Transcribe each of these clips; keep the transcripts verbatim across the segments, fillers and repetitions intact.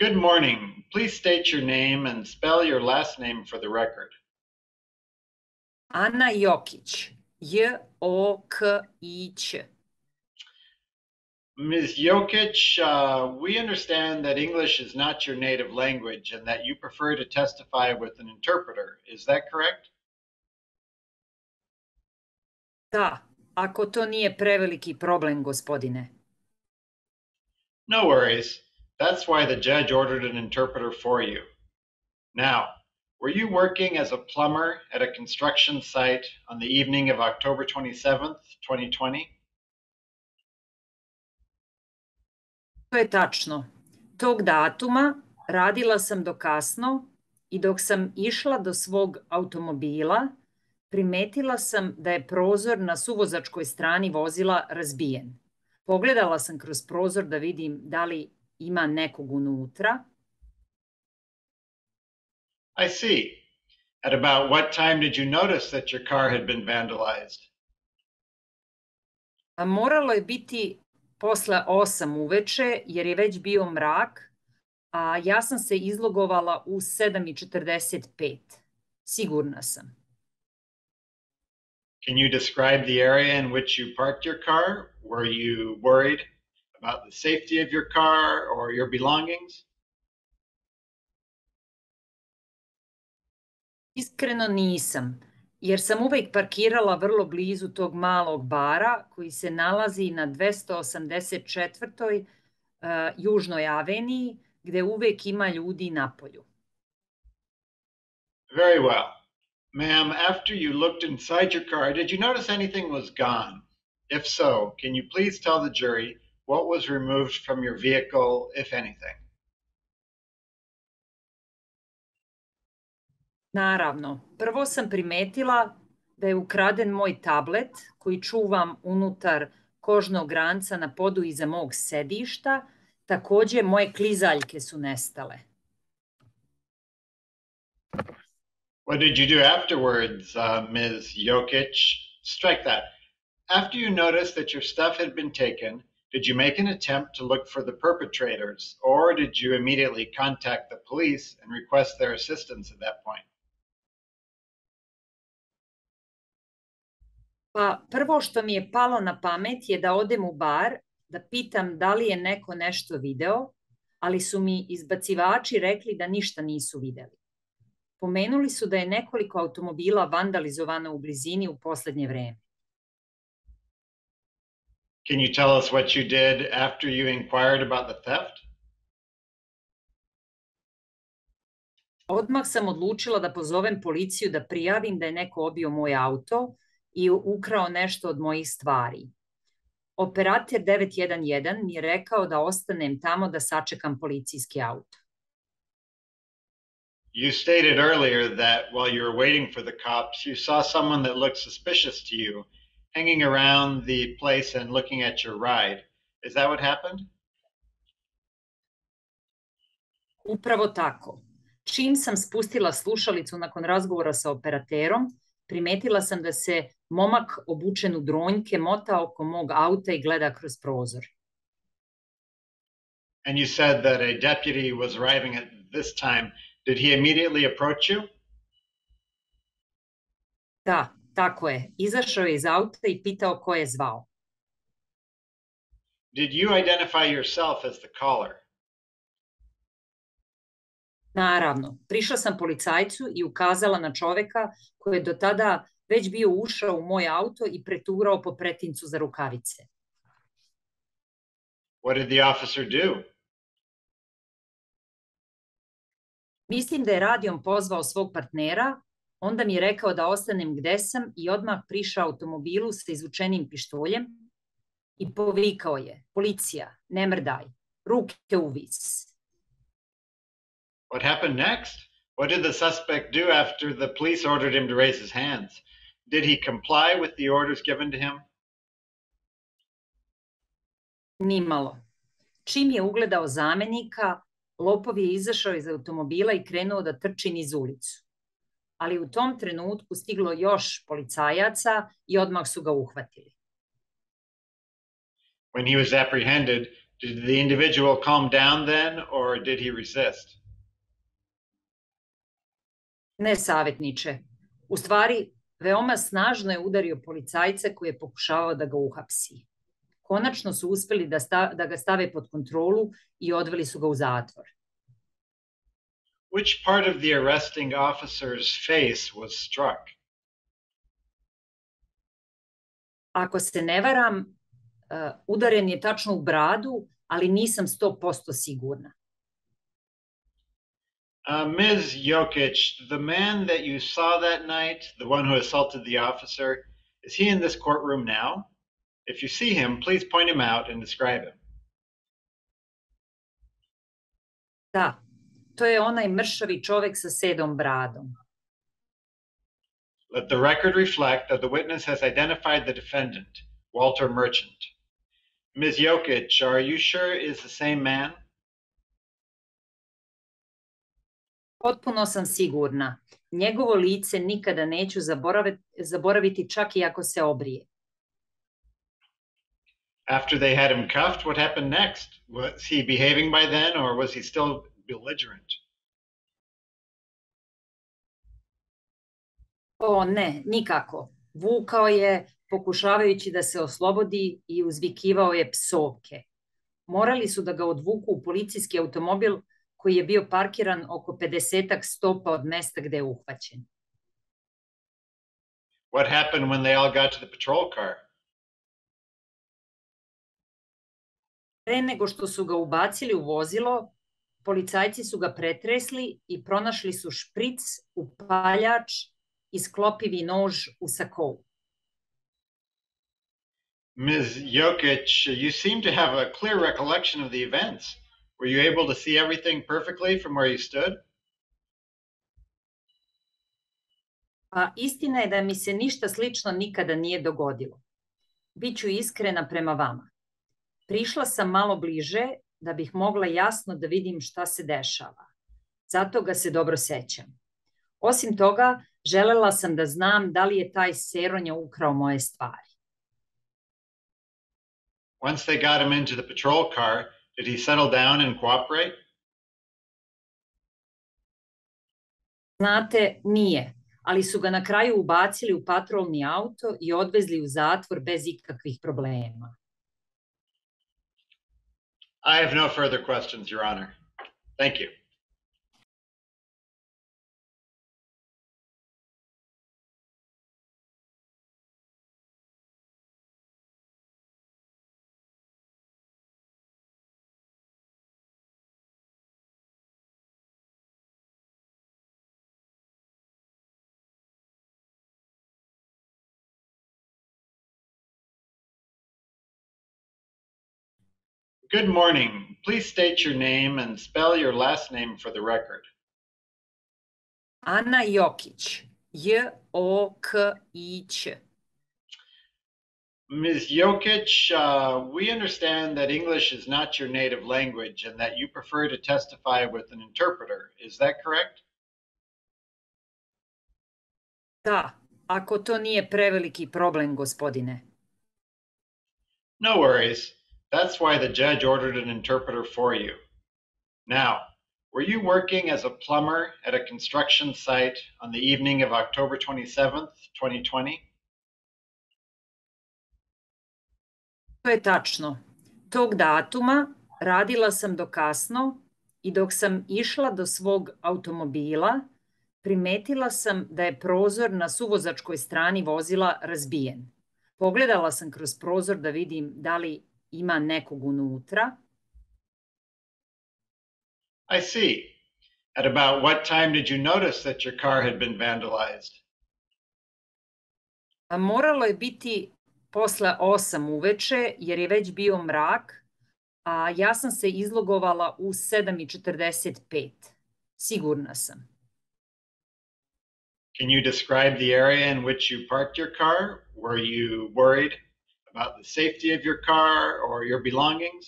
Good morning. Please state your name and spell your last name for the record. Anna Jokić, J O K I Ć. Miz Jokić, uh, we understand that English is not your native language and that you prefer to testify with an interpreter. Is that correct? Da, ako to nije preveliki problem, gospodine. No worries. That's why the judge ordered an interpreter for you. Now, were you working as a plumber at a construction site on the evening of October twenty-seventh, twenty twenty? To je tačno. Tog datuma radila sam do kasno I dok sam išla do svog automobila, primetila sam da je prozor na suvozačkoj strani vozila razbijen. Pogledala sam kroz prozor da vidim da li ima nekog unutra. I see. At about what time did you notice that your car had been vandalized? A moralo je biti posle osam uveče jer je već bio mrak, a ja sam se izlogovala u sedam i četrdeset pet. Sigurna sam. Can you describe the area in which you parked your car? Were you worried about the safety of your car or your belongings? Iskreno nisam, jer sam uvek parkirala vrlo blizu tog malog bara koji se nalazi na dvesta osamdeset četvrtoj uh, Južnoj aveniji, gde uvek ima ljudi napolju. Very well. Ma'am, after you looked inside your car, did you notice anything was gone? If so, can you please tell the jury what was removed from your vehicle, if anything? Naravno, prvo sam primetila da je ukraden moj tablet koji čuvam unutar kožnog ranca na podu iza mog sedišta, takođe moje klizaljke su nestale. What did you do afterwards, uh, Miz Jokić? Strike that. After you noticed that your stuff had been taken, did you make an attempt to look for the perpetrators, or did you immediately contact the police and request their assistance at that point? Pa, prvo što mi je palo na pamet je da odem u bar, da pitam da li je neko nešto video, ali su mi izbacivači rekli da ništa nisu videli. Pomenuli su da je nekoliko automobila vandalizovano u blizini u poslednje vreme. Can you tell us what you did after you inquired about the theft? Odmah sam odlučila da pozovem policiju da prijavim da je neko obio moj auto I ukrao nešto od mojih stvari. Operator devet jedan jedan mi je rekao da ostanem tamo da sačekam policijski auto. You stated earlier that while you were waiting for the cops, you saw someone that looked suspicious to you, hanging around the place and looking at your ride. Is that what happened? Upravo tako. Čim sam spustila slušalicu nakon razgovora sa operaterom, primetila sam da se momak obučen u dronjke mota oko mog auta I gleda kroz prozor. And you said that a deputy was arriving at this time. Did he immediately approach you? Da, tako je. Izašao je iz auta I pitao ko je zvao. Did you identify yourself as the caller? Naravno. Prišla sam policajcu I ukazala na čoveka koji je do tada već bio ušao u moj auto I preturao po pretincu za rukavice. What did the officer do? Mislim da je radijom pozvao svog partnera, onda mi je rekao da ostanem gde sam I odmah prišao automobilu sa izvučenim pištoljem I povikao je, policija, ne mrdaj, ruke u vis. What happened next? What did the suspect do after the police ordered him to raise his hands? Did he comply with the orders given to him? Nimalo. Čim je ugledao zamenika, lopov je izašao iz automobila I krenuo da trči niz ulicu. Ali u tom trenutku stiglo još policajaca I odmah su ga uhvatili. When he was apprehended, Did the individual calm down then, or did he resist? Ne, savjetniče. U stvari, veoma snažno je udario policajca koji je pokušavao da ga uhapsi. Konačno su uspeli da, sta, da ga stave pod kontrolu I odveli su ga u zatvor. Which part of the arresting officer's face was struck? Ako se ne varam, Uh, udaren je tačno u bradu, ali nisam sto posto sigurna. Uh, Miz Jokić, the man that you saw that night, the one who assaulted the officer, is he in this courtroom now? If you see him, please point him out and describe him. Da, to je onaj mršavi čovek sa sedom bradom. Let the record reflect that the witness has identified the defendant, Walter Merchant. Miz Jokić, are you sure it's the same man? Potpuno sam sigurna. Njegovo lice nikada neću zaboraviti čak I ako se obrije. After they had him cuffed, what happened next? Was he behaving by then, or was he still belligerent? O ne, nikako. Vukao je, pokušavajući da se oslobodi I uzvikivao je psovke. Morali su da ga odvuku u policijski automobil koji je bio parkiran oko pedesetak stopa od mesta gde je uhvaćen. What happened when they all got to the patrol car? Pre nego što su ga ubacili u vozilo, policajci su ga pretresli I pronašli su špric, upaljač I sklopivi nož u sakou. Miz Jokić, you seem to have a clear recollection of the events. Were you able to see everything perfectly from where you stood? Pa istina je da mi se ništa slično nikada nije dogodilo. Biću iskrena prema vama. Prišla sam malo bliže da bih mogla jasno da vidim šta se dešava. Zato ga se dobro sećam. Osim toga, želela sam da znam da li je taj seronja ukrao moje stvari. Once they got him into the patrol car, did he settle down and cooperate? Znate, nije, ali su ga na kraju ubacili u patrolni auto I odvezli u zatvor bez ikakvih problema. I have no further questions, Your Honor. Thank you. Good morning. Please state your name and spell your last name for the record. Anna Jokić. J O K I Ć. Miz Jokić, uh, we understand that English is not your native language and that you prefer to testify with an interpreter. Is that correct? Da, ako to nije preveliki problem, gospodine. No worries. That's why the judge ordered an interpreter for you. Now, were you working as a plumber at a construction site on the evening of October twenty-seventh, twenty twenty? To je tačno. Tog datuma radila sam do kasno I dok sam išla do svog automobila, primetila sam da je prozor na suvozačkoj strani vozila razbijen. Pogledala sam kroz prozor da vidim da li ima nekog unutra. I see. At about what time did you notice that your car had been vandalized? A moralo je biti posle osam uveče jer je već bio mrak, a ja sam se izlogovala u sedam i četrdeset pet. Sigurna sam. Can you describe the area in which you parked your car? Were you worried about the safety of your car or your belongings?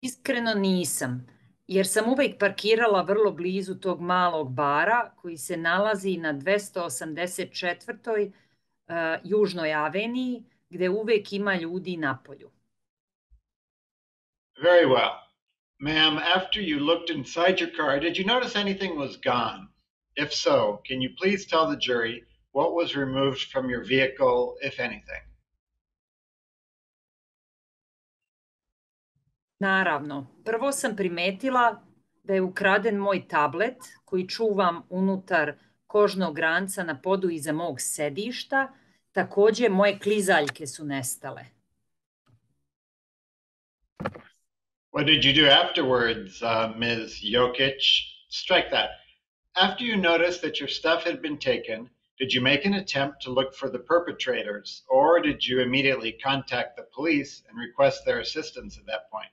Iskreno nisam, jer sam uvek parkirala vrlo blizu tog malog bara koji se nalazi na dvesta osamdeset četvrtoj. Uh, Južnoj aveniji gde uvek ima ljudi na polju. Very well. Ma'am, after you looked inside your car, did you notice anything was gone? If so, can you please tell the jury what was removed from your vehicle, if anything? Naravno, prvo sam primetila da je ukraden moj tablet koji čuvam unutar kožnog ranca na podu iza mog sedišta. Takođe, moje klizaljke su nestale. What did you do afterwards, uh, Miz Jokić? Strike that. After you noticed that your stuff had been taken, did you make an attempt to look for the perpetrators, or did you immediately contact the police and request their assistance at that point?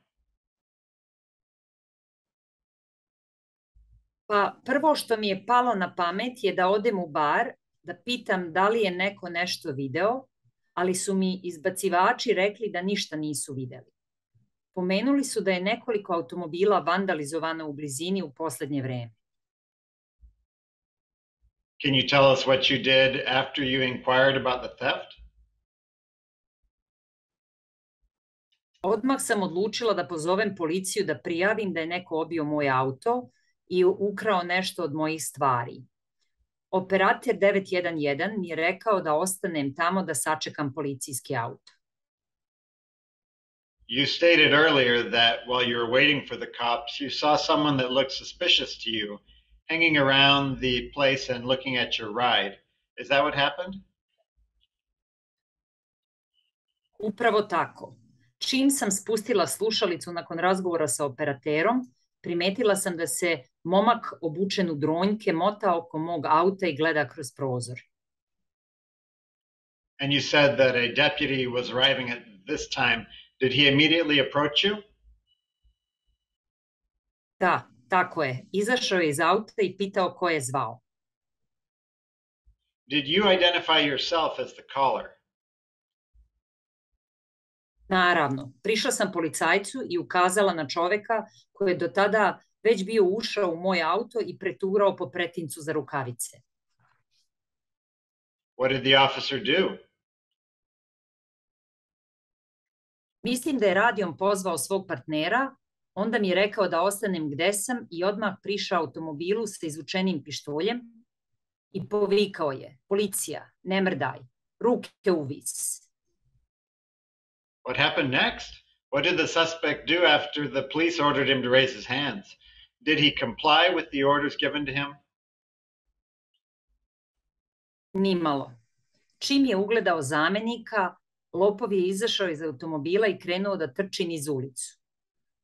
Pa prvo što mi je palo na pamet je da odem u bar, da pitam da li je neko nešto video, ali su mi izbacivači rekli da ništa nisu videli. Pomenuli su da je nekoliko automobila vandalizovano u blizini u poslednje vreme. Can you tell us what you did after you inquired about the theft? Odmah sam odlučila da pozovem policiju da prijavim da je neko obio moj auto i ukrao nešto od mojih stvari. Operator devet jedan jedan mi je rekao da ostanem tamo da sačekam policijski auto. You stated earlier that while you were waiting for the cops, you saw someone that looked suspicious to you, hanging around the place and looking at your ride. Is that what happened? Upravo tako. Čim sam spustila slušalicu nakon razgovora sa operaterom, primetila sam da se momak obučen u dronjke mota oko mog auta I gleda kroz prozor. And you said that a deputy was arriving at this time. Did he immediately approach you? Da, tako je. Izašao je iz auta I pitao ko je zvao. Did you identify yourself as the caller? Naravno. Prišla sam policajcu I ukazala na čoveka koji je do tada već bio ušao u moj auto I preturao po pretincu za rukavice. What did the officer do? Mislim da je radijom pozvao svog partnera, onda mi je rekao da ostanem gde sam I odmah prišao automobilu sa izvučenim pištoljem I povikao je, policija, ne mrdaj, ruke u vis. What happened next? What did the suspect do after the police ordered him to raise his hands? Did he comply with the orders given to him? Nimalo. Čim je ugledao zamenika, lopov je izašao iz automobila I krenuo da trči niz ulicu.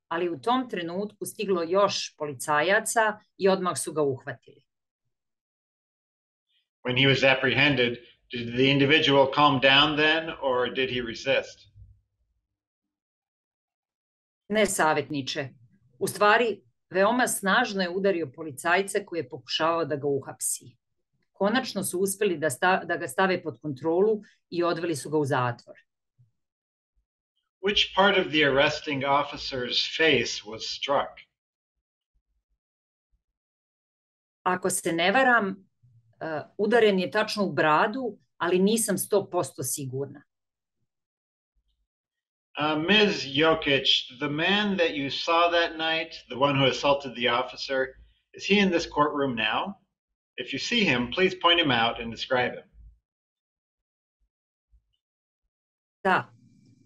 Ali u tom trenutku stiglo još policajaca I odmah su ga uhvatili. When he was apprehended, did the individual calm down then or did he resist? Ne, savjetniče. U stvari, veoma snažno je udario policajca koji je pokušavao da ga uhapsi. Konačno su uspeli da, sta, da ga stave pod kontrolu I odveli su ga u zatvor. Which part of the arresting officer's face was struck? Ako se ne varam, uh, udaren je tačno u bradu, ali nisam sto posto sigurna. Uh, Miz Jokić, the man that you saw that night, the one who assaulted the officer, is he in this courtroom now? If you see him, please point him out and describe him. Da,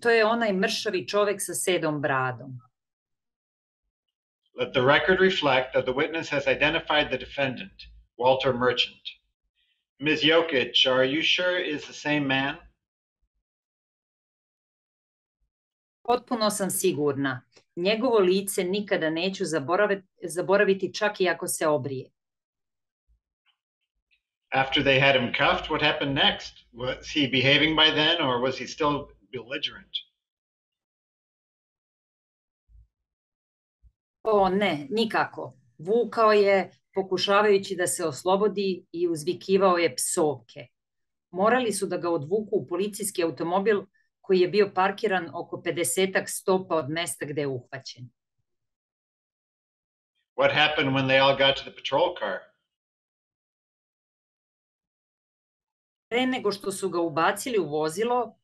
to je onaj mršavi čovek sa sedom bradom. Let the record reflect that the witness has identified the defendant, Walter Merchant. Miz Jokić, are you sure is the same man? Potpuno sam sigurna. Njegovo lice nikada neću zaboraviti čak I ako se obrije. After they had him cuffed, what happened next? Was he behaving by then, or was he still belligerent? O ne, nikako. Vukao je, pokušavajući da se oslobodi I uzvikivao je psovke. Morali su da ga odvuku u policijski automobil koji je bio parkiran oko pedesetak stopa od mesta gde je uhvaćen. What happened when they all got to the patrol car? Pre nego što su ga ubacili u vozilo,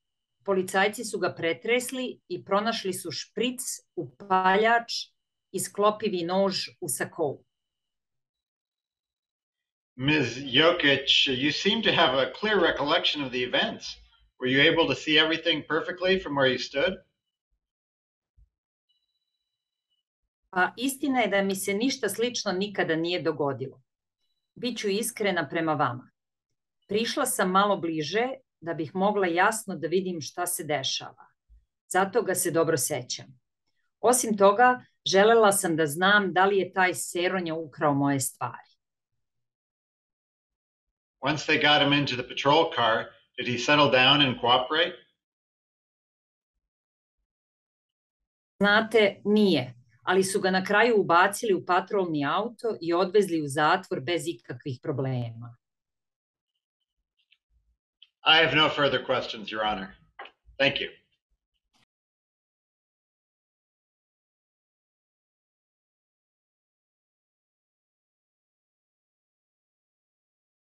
Policajci su ga pretresli I pronašli su špric, upaljač I sklopivi nož u sakovu. Ms. Jokić, you seem to have a clear recollection of the events. Were you able to see everything perfectly from where you stood? Pa istina je da mi se ništa slično nikada nije dogodilo. Biću iskrena prema vama. Prišla sam malo bliže da bih mogla jasno da vidim šta se dešava. Zato ga se dobro sećam. Osim toga, želela sam da znam da li je taj seronja ukrao moje stvari. Once they got him into the patrol car, did he settle down and cooperate? Znate, nije, ali su ga na kraju ubacili u patrolni auto I odvezli u zatvor bez ikakvih problema. I have no further questions, Your Honor. Thank you.